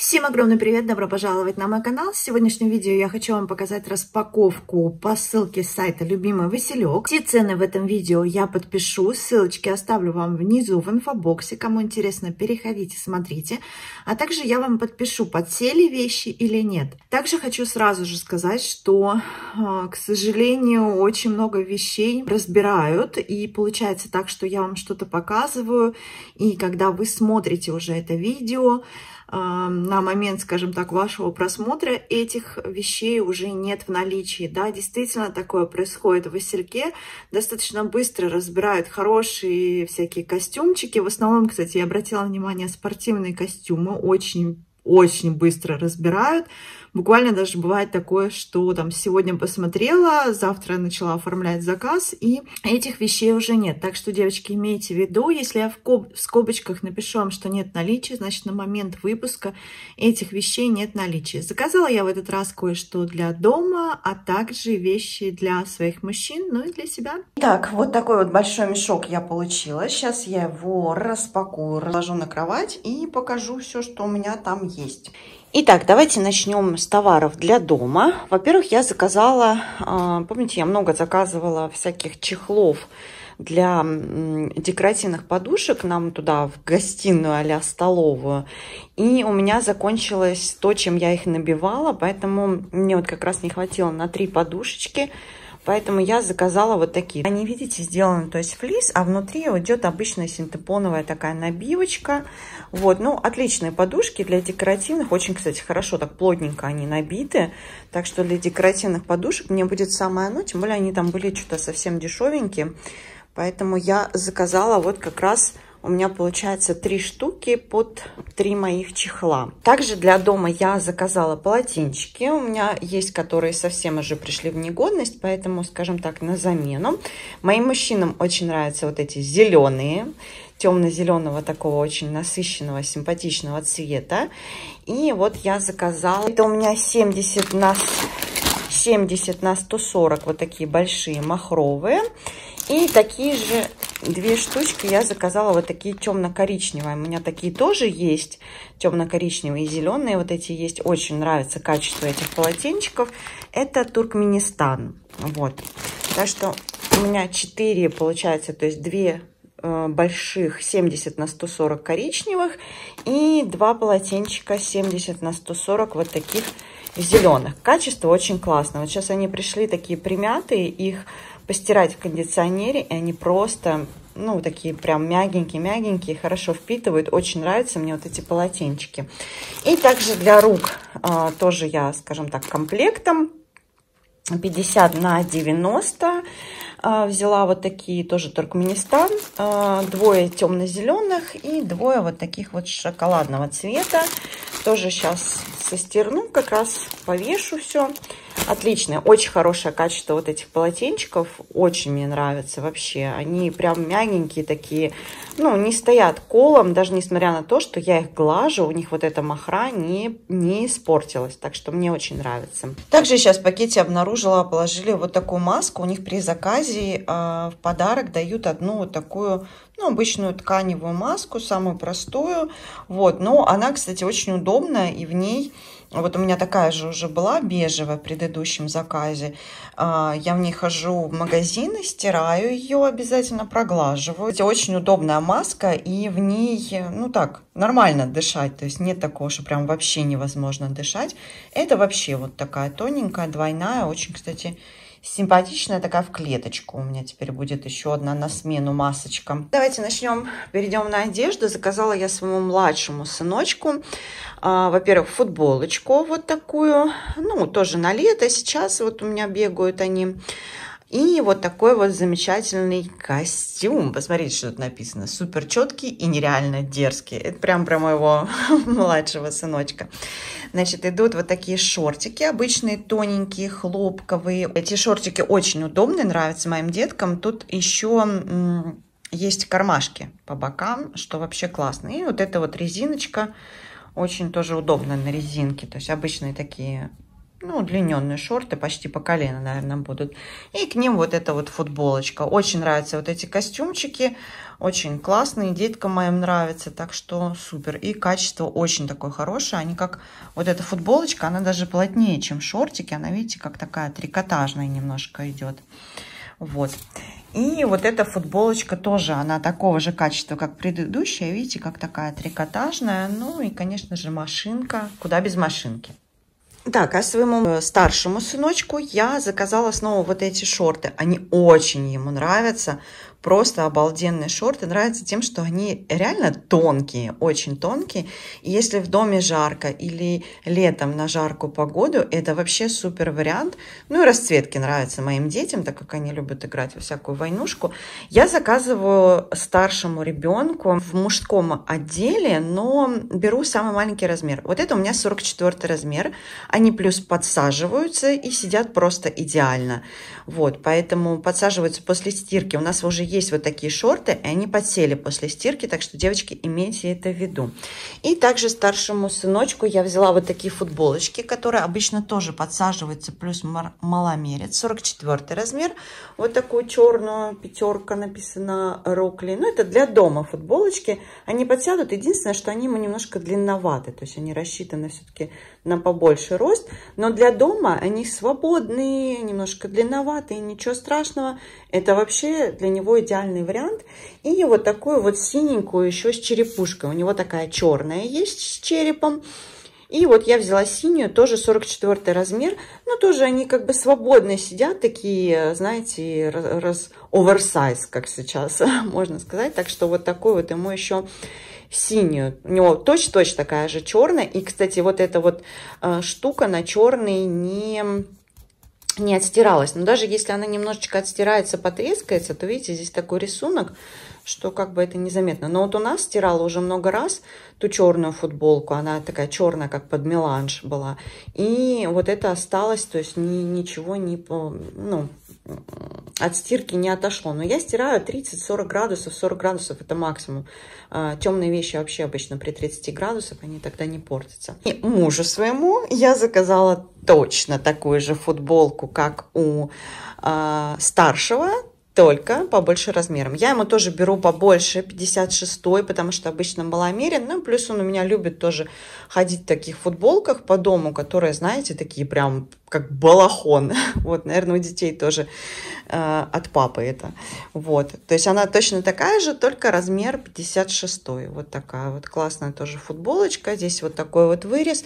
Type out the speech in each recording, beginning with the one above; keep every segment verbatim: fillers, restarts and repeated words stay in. Всем огромный привет! Добро пожаловать на мой канал! В сегодняшнем видео я хочу вам показать распаковку по ссылке с сайта «Любимый Василек». Все цены в этом видео я подпишу, ссылочки оставлю вам внизу в инфобоксе. Кому интересно, переходите, смотрите. А также я вам подпишу, подсели вещи или нет. Также хочу сразу же сказать, что, к сожалению, очень много вещей разбирают. И получается так, что я вам что-то показываю. И когда вы смотрите уже это видео, на момент, скажем так, вашего просмотра этих вещей уже нет в наличии. Да, действительно такое происходит в Васильке. Достаточно быстро разбирают хорошие всякие костюмчики. В основном, кстати, я обратила внимание, спортивные костюмы очень очень быстро разбирают. Буквально даже бывает такое, что там сегодня посмотрела, завтра начала оформлять заказ, и этих вещей уже нет. Так что, девочки, имейте в виду, если я в, в скобочках напишу вам, что нет наличия, значит, на момент выпуска этих вещей нет наличия. Заказала я в этот раз кое-что для дома, а также вещи для своих мужчин, ну и для себя. Так, вот такой вот большой мешок я получила. Сейчас я его распакую, разложу на кровать и покажу все, что у меня там есть. Итак, давайте начнем с товаров для дома. Во-первых, я заказала, помните, я много заказывала всяких чехлов для декоративных подушек нам туда, в гостиную а-ля столовую. И у меня закончилось то, чем я их набивала, поэтому мне вот как раз не хватило на три подушечки. Поэтому я заказала вот такие. Они, видите, сделаны, то есть флис, а внутри идет обычная синтепоновая такая набивочка. Вот, ну, отличные подушки для декоративных. Очень, кстати, хорошо, так плотненько они набиты. Так что для декоративных подушек мне будет самое оно. Тем более они там были что-то совсем дешевенькие. Поэтому я заказала вот как раз... У меня получается три штуки под три моих чехла. Также для дома я заказала полотенчики. У меня есть, которые совсем уже пришли в негодность, поэтому, скажем так, на замену. Моим мужчинам очень нравятся вот эти зеленые, темно-зеленого такого очень насыщенного, симпатичного цвета. И вот я заказала. Это у меня семьдесят на сто сорок, вот такие большие махровые. И такие же две штучки я заказала, вот такие темно-коричневые. У меня такие тоже есть, темно-коричневые и зеленые. Вот эти есть. Очень нравится качество этих полотенчиков. Это Туркменистан. Вот. Так что у меня четыре, получается, то есть две больших семьдесят на сто сорок коричневых и два полотенчика семьдесят на сто сорок вот таких зеленых. Качество очень классное. Вот сейчас они пришли такие примятые, их постирать в кондиционере, и они просто, ну, такие прям мягенькие-мягенькие, хорошо впитывают. Очень нравятся мне вот эти полотенчики. И также для рук а, тоже я, скажем так, комплектом пятьдесят на девяносто а, взяла вот такие, тоже Туркменистан, а, двое темно-зеленых и двое вот таких вот шоколадного цвета. Тоже сейчас состерну, как раз повешу все. Отличное, очень хорошее качество вот этих полотенчиков. Очень мне нравятся вообще. Они прям мягенькие такие. Ну, не стоят колом, даже несмотря на то, что я их глажу. У них вот эта махра не, не испортилась. Так что мне очень нравится. Также сейчас в пакете обнаружила, положили вот такую маску. У них при заказе э, в подарок дают одну вот такую, ну, обычную тканевую маску, самую простую. Вот, но она, кстати, очень удобная, и в ней... Вот у меня такая же уже была, бежевая, в предыдущем заказе. Я в ней хожу в магазины, стираю ее, обязательно проглаживаю. Очень удобная маска, и в ней, ну так, нормально дышать. То есть нет такого, что прям вообще невозможно дышать. Это вообще вот такая тоненькая, двойная, очень, кстати, симпатичная, такая в клеточку. У меня теперь будет еще одна на смену масочка. Давайте начнем, перейдем на одежду. Заказала я своему младшему сыночку, а, во-первых, футболочку вот такую. Ну, тоже на лето сейчас вот у меня бегают они. И вот такой вот замечательный костюм. Посмотрите, что тут написано. Супер четкий и нереально дерзкий. Это прям про моего младшего сыночка. Значит, идут вот такие шортики. Обычные, тоненькие, хлопковые. Эти шортики очень удобные, нравятся моим деткам. Тут еще есть кармашки по бокам, что вообще классно. И вот эта вот резиночка. Очень тоже удобно на резинке. То есть обычные такие... ну, удлиненные шорты, почти по колено, наверное, будут. И к ним вот эта вот футболочка. Очень нравятся вот эти костюмчики. Очень классные, деткам моим нравится, так что супер. И качество очень такое хорошее. Они как... Вот эта футболочка, она даже плотнее, чем шортики. Она, видите, как такая трикотажная немножко идет. Вот. И вот эта футболочка тоже, она такого же качества, как предыдущая. Видите, как такая трикотажная. Ну и, конечно же, машинка. Куда без машинки. Так, а своему старшему сыночку я заказала снова вот эти шорты. Они очень ему нравятся. Просто обалденные шорты. Нравятся тем, что они реально тонкие, очень тонкие. И если в доме жарко или летом на жаркую погоду, это вообще супер вариант. Ну и расцветки нравятся моим детям, так как они любят играть во всякую войнушку. Я заказываю старшему ребенку в мужском отделе, но беру самый маленький размер. Вот это у меня сорок четвёртый размер. Они плюс подсаживаются и сидят просто идеально. Вот, поэтому подсаживаются после стирки. У нас уже есть вот такие шорты, и они подсели после стирки, так что, девочки, имейте это в виду. И также старшему сыночку я взяла вот такие футболочки, которые обычно тоже подсаживаются, плюс маломерец, сорок четвёртый размер, вот такую черную, пятерка написана, Рокли. Ну, это для дома футболочки, они подсядут, единственное, что они ему немножко длинноваты, то есть они рассчитаны все-таки на побольше рост, но для дома они свободные, немножко длинноватые, ничего страшного, это вообще для него идеальный вариант. И вот такую вот синенькую еще с черепушкой. У него такая черная есть с черепом. И вот я взяла синюю, тоже сорок четвёртый размер. Но тоже они как бы свободно сидят, такие, знаете, раз оверсайз, как сейчас можно сказать. Так что вот такой вот ему еще синюю. У него точь-точь такая же черная. И, кстати, вот эта вот штука на черный не... не отстиралась, но даже если она немножечко отстирается, потрескается, то видите, здесь такой рисунок, что как бы это незаметно. Но вот у нас стирала уже много раз ту черную футболку, она такая черная, как под меланж была, и вот это осталось, то есть ни, ничего не, ну, от стирки не отошло. Но я стираю тридцать-сорок градусов, сорок градусов это максимум. Темные вещи вообще обычно при тридцати градусах, они тогда не портятся. И мужу своему я заказала точно такую же футболку, как у э, старшего, только побольше размером. Я ему тоже беру побольше, пятьдесят шестой, потому что обычно маломерен. Ну, плюс он у меня любит тоже ходить в таких футболках по дому, которые, знаете, такие прям как балахон. Вот, наверное, у детей тоже э, от папы это. Вот, то есть она точно такая же, только размер пятьдесят шесть. Вот такая вот классная тоже футболочка. Здесь вот такой вот вырез.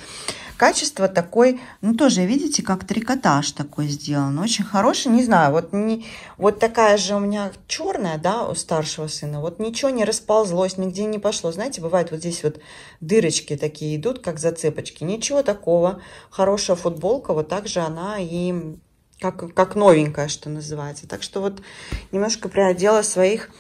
Качество такой, ну, тоже, видите, как трикотаж такой сделан. Очень хороший, не знаю, вот, не, вот такая же у меня черная, да, у старшего сына. Вот ничего не расползлось, нигде не пошло. Знаете, бывает вот здесь вот дырочки такие идут, как зацепочки. Ничего такого. Хорошая футболка, вот так же она и как, как новенькая, что называется. Так что вот немножко приодела своих...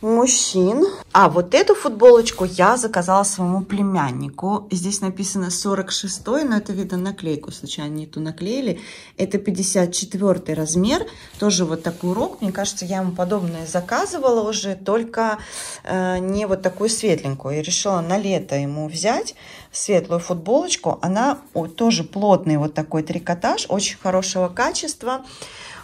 мужчин. А вот эту футболочку я заказала своему племяннику. Здесь написано сорок шесть, но это, видно, наклейку случайно не ту наклеили. Это пятьдесят четвёртый размер. Тоже вот такой рок. Мне кажется, я ему подобное заказывала уже, только э, не вот такую светленькую. Я решила на лето ему взять светлую футболочку. Она о, тоже плотный вот такой трикотаж, очень хорошего качества.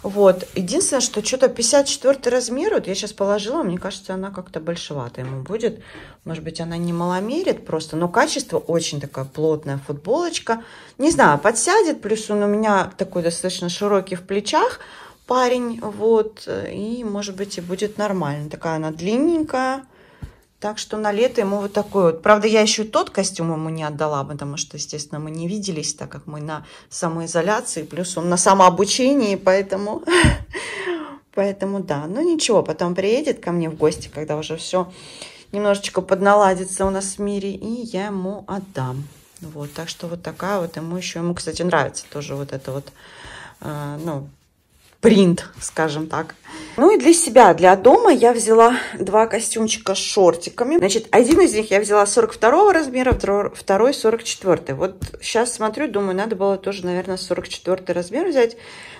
Вот. Единственное, что что-то пятьдесят четвёртый размер, вот я сейчас положила, мне кажется, она как-то большевата ему будет. Может быть, она не маломерит просто, но качество очень такая плотная футболочка. Не знаю, подсядет, плюс он у меня такой достаточно широкий в плечах парень, вот, и, может быть, и будет нормально. Такая она длинненькая. Так что на лето ему вот такой вот. Правда, я еще тот костюм ему не отдала, потому что, естественно, мы не виделись, так как мы на самоизоляции, плюс он на самообучении, поэтому... Поэтому да, ну ничего, потом приедет ко мне в гости, когда уже все немножечко подналадится у нас в мире, и я ему отдам. Вот, так что вот такая вот ему еще... Ему, кстати, нравится тоже вот это вот, э, ну... принт, скажем так. Ну и для себя, для дома я взяла два костюмчика с шортиками. Значит, один из них я взяла сорок второго размера, второй сорок четвёртый. Вот сейчас смотрю, думаю, надо было тоже, наверное, сорок четвёртый размер взять.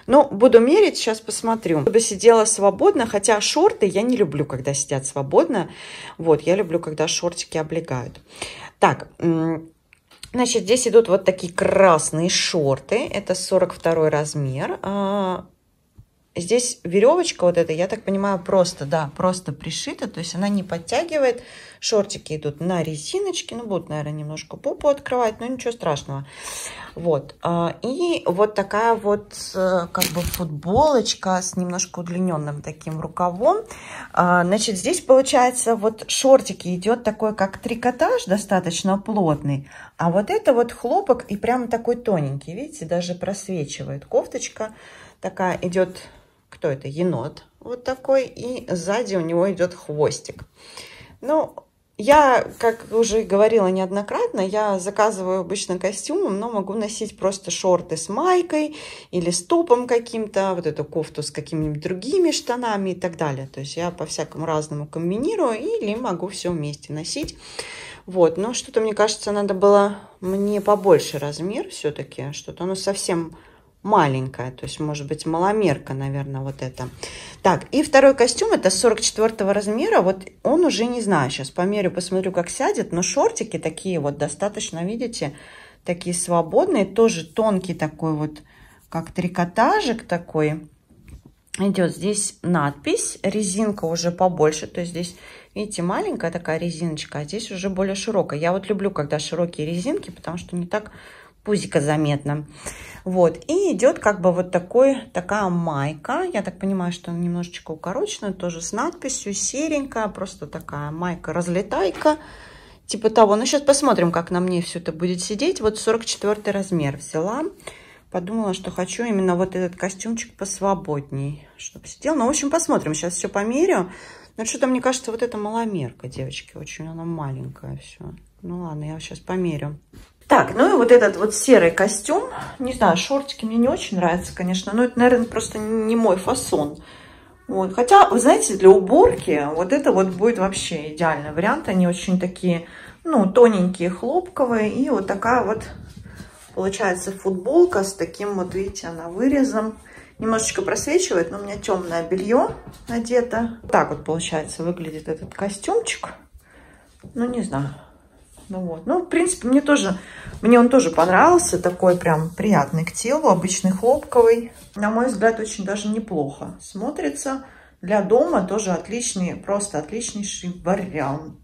Но буду мерить, сейчас посмотрю. Чтобы сидела свободно, хотя шорты я не люблю, когда сидят свободно. Вот, я люблю, когда шортики облегают. Так, Значит, здесь идут вот такие красные шорты. Это сорок второй размер. Здесь веревочка вот эта, я так понимаю, просто, да, просто пришита. То есть она не подтягивает. Шортики идут на резиночке. Ну, будут, наверное, немножко попу открывать, но ничего страшного. Вот. И вот такая вот как бы футболочка с немножко удлиненным таким рукавом. Значит, здесь получается вот шортики идет такой, как трикотаж, достаточно плотный. А вот это вот хлопок и прямо такой тоненький. Видите, даже просвечивает кофточка. Такая идет... Кто это? Енот вот такой. И сзади у него идет хвостик. Ну, я, как уже говорила неоднократно, я заказываю обычно костюмом, но могу носить просто шорты с майкой или с топом каким-то, вот эту кофту с какими-нибудь другими штанами и так далее. То есть я по-всякому разному комбинирую или могу все вместе носить. Вот, но что-то, мне кажется, надо было мне побольше размер все-таки. Что-то оно совсем... маленькая, то есть, может быть, маломерка, наверное, вот это. Так, и второй костюм, это сорок четвёртого размера, вот он уже, не знаю, сейчас померю, посмотрю, как сядет, но шортики такие вот достаточно, видите, такие свободные, тоже тонкий такой вот, как трикотажик такой. Идет здесь надпись, резинка уже побольше, то есть здесь, видите, маленькая такая резиночка, а здесь уже более широкая. Я вот люблю, когда широкие резинки, потому что не так... пузика заметно. Вот. И идет как бы вот такой, такая майка. Я так понимаю, что она немножечко укороченная, тоже с надписью, серенькая. Просто такая майка-разлетайка. Типа того. Ну, сейчас посмотрим, как на мне все это будет сидеть. Вот сорок четвёртый размер взяла. Подумала, что хочу именно вот этот костюмчик посвободней, чтобы сидел. Ну, в общем, посмотрим. Сейчас все померю. Но что-то, мне кажется, вот эта маломерка, девочки. Очень она маленькая все. Ну, ладно, я сейчас померю. Так, ну и вот этот вот серый костюм. Не знаю, шортики мне не очень нравятся, конечно. Но это, наверное, просто не мой фасон. Вот. Хотя, вы знаете, для уборки вот это вот будет вообще идеальный вариант. Они очень такие, ну, тоненькие, хлопковые. И вот такая вот, получается, футболка с таким вот, видите, она вырезом. Немножечко просвечивает, но у меня темное белье надето. Так вот, получается, выглядит этот костюмчик. Ну, не знаю. Ну, вот. Ну, в принципе, мне тоже, мне он тоже понравился. Такой прям приятный к телу, обычный хлопковый. На мой взгляд, очень даже неплохо смотрится. Для дома тоже отличный, просто отличнейший вариант.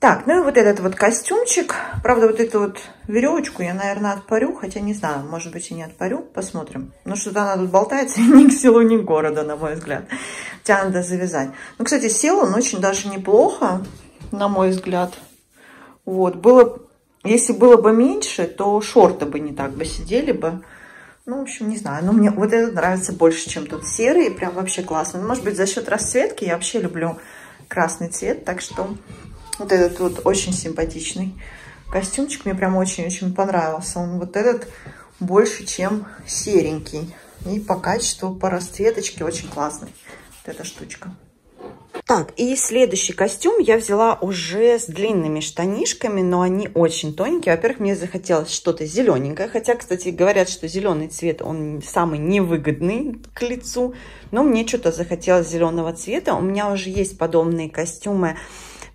Так, ну и вот этот вот костюмчик. Правда, вот эту вот веревочку я, наверное, отпарю. Хотя, не знаю, может быть, и не отпарю. Посмотрим. Но что-то она тут болтается ни к селу, ни к городу, на мой взгляд. Хотя надо завязать. Ну, кстати, сел он очень даже неплохо, на мой взгляд. Вот, было, если было бы меньше, то шорты бы не так бы сидели бы. Ну, в общем, не знаю. Но мне вот этот нравится больше, чем тот серый. Прям вообще классно. Может быть, за счет расцветки. Я вообще люблю красный цвет. Так что вот этот вот очень симпатичный костюмчик. Мне прям очень-очень понравился. Он вот этот больше, чем серенький. И по качеству, по расцветочке очень классный. Вот эта штучка. Так, и следующий костюм я взяла уже с длинными штанишками, но они очень тоненькие. Во-первых, мне захотелось что-то зелененькое, хотя, кстати, говорят, что зеленый цвет, он самый невыгодный к лицу, но мне что-то захотелось зеленого цвета. У меня уже есть подобные костюмы,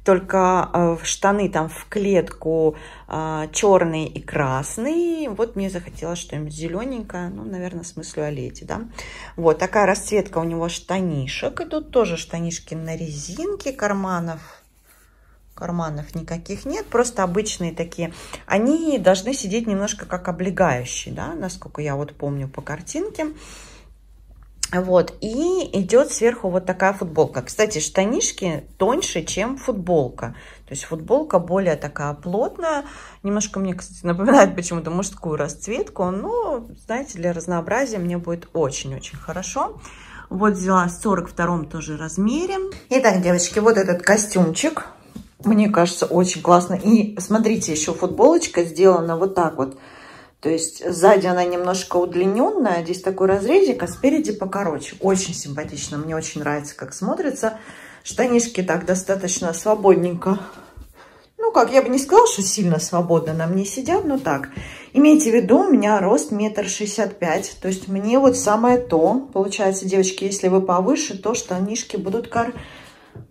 только в штаны там в клетку черный и красный. Вот мне захотелось что-нибудь зелененькое. Ну, наверное, с мыслью о леди, да. Вот такая расцветка у него штанишек. И тут тоже штанишки на резинке, карманов. Карманов никаких нет, просто обычные такие. Они должны сидеть немножко как облегающие, да, насколько я вот помню по картинке. Вот, и идет сверху вот такая футболка. Кстати, штанишки тоньше, чем футболка. То есть футболка более такая плотная. Немножко мне, кстати, напоминает почему-то мужскую расцветку. Но, знаете, для разнообразия мне будет очень-очень хорошо. Вот взяла в сорок втором тоже размере. Итак, девочки, вот этот костюмчик. Мне кажется, очень классно. И смотрите, еще футболочка сделана вот так вот. То есть сзади она немножко удлиненная, здесь такой разрезик, а спереди покороче. Очень симпатично, мне очень нравится, как смотрится. Штанишки так достаточно свободненько. Ну как, я бы не сказала, что сильно свободно на мне сидят, но так. Имейте в виду, у меня рост метр шестьдесят пять, то есть мне вот самое то. Получается, девочки, если вы повыше, то штанишки будут кор...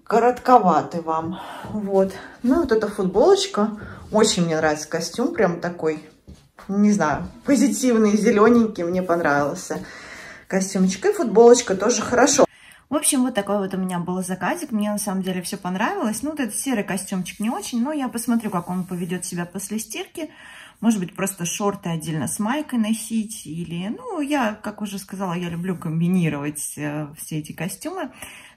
коротковаты вам. Вот. Ну, вот эта футболочка. Очень мне нравится костюм. Прям такой, не знаю, позитивный, зелененький. Мне понравился костюмчик. И футболочка тоже хорошо. В общем, вот такой вот у меня был заказик. Мне на самом деле все понравилось. Ну, вот этот серый костюмчик не очень. Но я посмотрю, как он поведет себя после стирки. Может быть, просто шорты отдельно с майкой носить. Или, ну, я, как уже сказала, я люблю комбинировать э, все эти костюмы.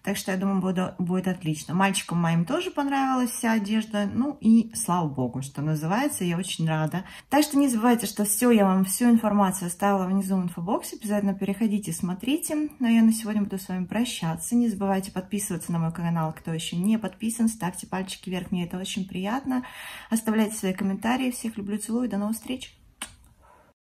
Так что, я думаю, буду, будет отлично. Мальчикам моим тоже понравилась вся одежда. Ну, и слава богу, что называется. Я очень рада. Так что не забывайте, что все, я вам всю информацию оставила внизу в инфобоксе. Обязательно переходите, смотрите. Ну, я на сегодня буду с вами прощаться. Не забывайте подписываться на мой канал, кто еще не подписан. Ставьте пальчики вверх, мне это очень приятно. Оставляйте свои комментарии. Всех люблю, целую. До новых встреч!